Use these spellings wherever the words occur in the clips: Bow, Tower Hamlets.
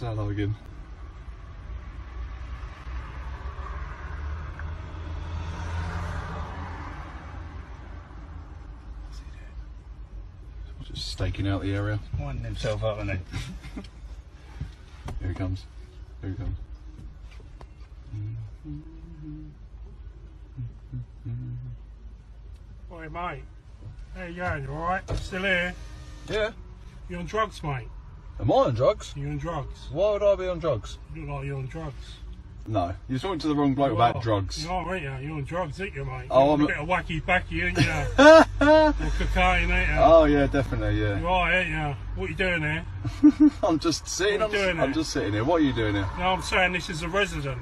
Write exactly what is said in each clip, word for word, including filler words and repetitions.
What's that all good? Just staking out the area. Winding himself up, isn't he? Here he comes. Here he comes. Oi, mate. How you going? You alright? Still here? Yeah. You on drugs, mate? Am I on drugs? You on drugs? Why would I be on drugs? You look like you're on drugs. No, you're talking to the wrong bloke. You about are. Drugs. You are, ain't you? You're on drugs, ain't you, mate? Oh, I'm a bit of wacky backy, ain't you? Or cocaine, ain't you? Oh yeah, definitely, yeah. You are, ain't you? What are you doing here? I'm just sitting. What are you I'm, doing I'm here? just sitting here. What are you doing here? No, I'm saying this is a resident.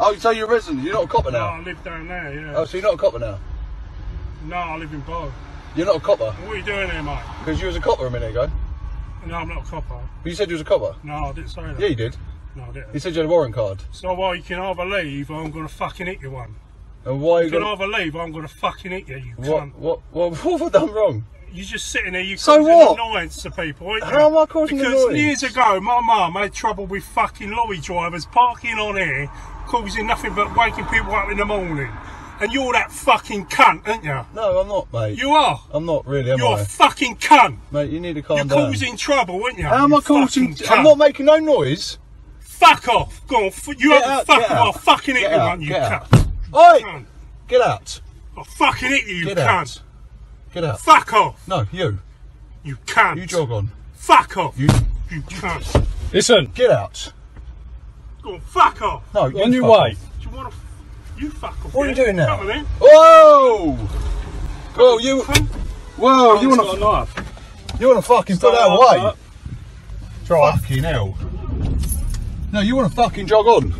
Oh, so you're a resident? You're not a copper now? No, I live down there, yeah. Oh, so you're not a copper now? No, I live in Bow. You're not a copper? What are you doing here, mate? Because you was a copper a minute ago. No, I'm not a copper. But you said you was a copper? No, I didn't say that. Yeah, you did. No, I didn't. You said you had a warrant card. So why well, you can either leave or I'm going to fucking hit you one. And why you can gonna... either leave or I'm going to fucking hit you, you what, cunt. What, what, what have I done wrong? You're just sitting there, you so causing annoyance to people, ain't you? How am I causing annoyance? Because years ago, my mum had trouble with fucking lorry drivers parking on here, causing nothing but waking people up in the morning. And you're that fucking cunt, ain't you? No, I'm not, mate. You are. I'm not really, am you're I? You're a fucking cunt. Mate, you need to calm you're down. You're causing trouble, ain't you? How am I causing... Cunt. I'm not making no noise. Fuck off. Go on, you get haven't fucking... I'll fucking hit you, one, you cunt. Oi! Cunt. Get out! I'll fucking hit you, you Get cunt! Out. Get out! Fuck off! No, you! You cunt! You jog on! Fuck off! You, you cunt! Listen! Get out! Go on, fuck off! No, you on your way! Do you want to? You fuck off! What yeah? are you doing now? Come on in! Whoa! Whoa, you! Whoa, oh, you want to? Knife. You want to fucking Start put that away? Up. Try fucking hell! No, you want to fucking jog on!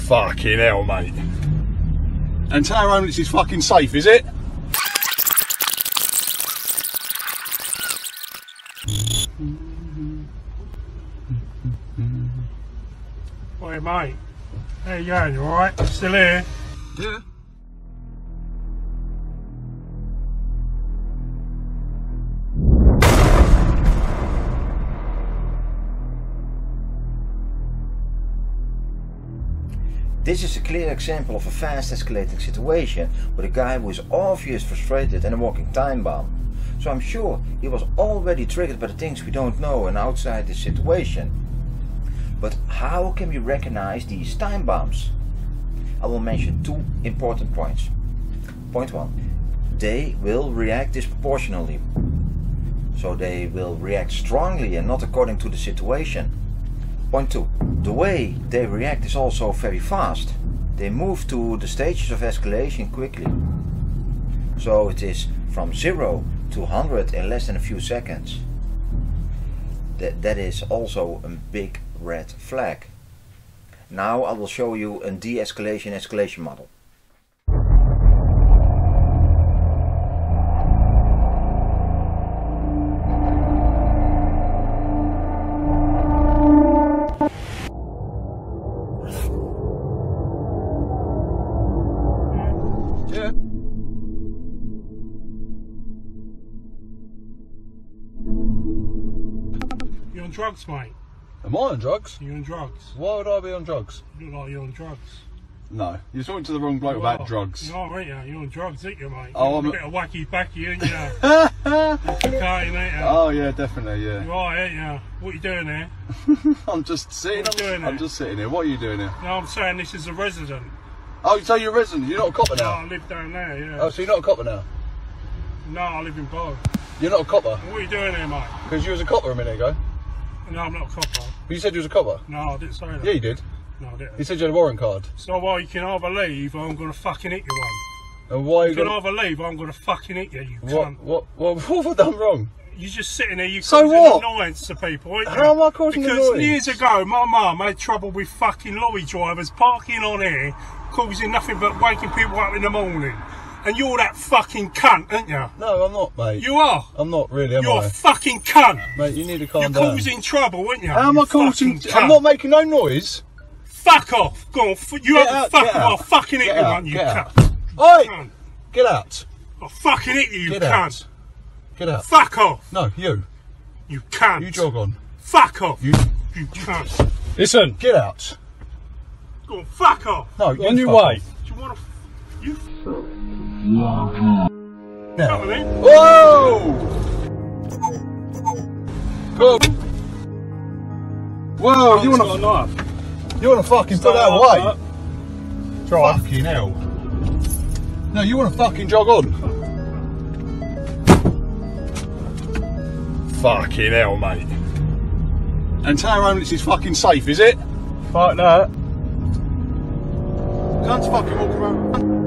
Fucking hell, mate. And Tower Hamlets is fucking safe, is it? Oi, mate. How you going? You alright? Still here? Yeah. This is a clear example of a fast escalating situation where the guy was obviously frustrated and a walking time bomb. So I'm sure he was already triggered by the things we don't know and outside the situation. But how can we recognize these time bombs? I will mention two important points. Point one, they will react disproportionately. So they will react strongly and not according to the situation. Point two. The way they react is also very fast. They move to the stages of escalation quickly. So it is from zero to one hundred in less than a few seconds. That, that is also a big red flag. Now I will show you a de-escalation escalation model. Drugs, mate. Am I on drugs? You're on drugs. Why would I be on drugs? You look like you're on drugs. No, you're talking to the wrong bloke. You about are. Drugs. You are, ain't you? You're on drugs, ain't you, mate? Oh, you're I'm a bit of wacky backy, ain't you? Or cocaine, ain't you? Oh yeah, definitely, yeah. You are, ain't you? What are you doing here? I'm just sitting. What are you doing here? I'm just sitting here. What are you doing here? No, I'm saying this is a resident. Oh, so you're a resident? You're not a copper now? No, I live down there, yeah. Oh, so you're not a copper now? No, I live in Bow. You're not a copper? What are you doing here, mate? Because you was a copper a minute ago. No, I'm not a copper. But you said you was a copper? No, I didn't say that. Yeah, you did. No, I didn't. You said you had a warrant card. So why you can either leave or I'm going to fucking hit you one. And why you, you can either leave or I'm going to fucking hit you, you what, cunt. What, what, what have I done wrong? You're just sitting there, you so causing annoyance to people, ain't you? How am I causing annoyance? Because years ago, my mum had trouble with fucking lorry drivers parking on here, causing nothing but waking people up in the morning. And you're that fucking cunt, ain't you? No, I'm not, mate. You are. I'm not really, am you're I? You're a fucking cunt. Mate, you need to calm You're down. You're causing trouble, ain't you? How am I causing... Cunt. I'm not making no noise. Fuck off. Go on, you have out, fuck I'll fucking hit you, one, you cunt. Oi! Get out. I'll fucking hit you, you cunt. Get out. Fuck off. No, you. You can't. You jog on. Fuck off. You, you can't. Listen. Get out. Go on, fuck off. No, you're on your way. Do you want to... You... Come on in. Whoa! Go. Whoa, you want to... You want to fucking put that away. Try. Fucking hell. No, you want to fucking jog on. Fucking hell, mate. And Tower Hamlets is fucking safe, is it? Fuck no. Can't fucking walk around.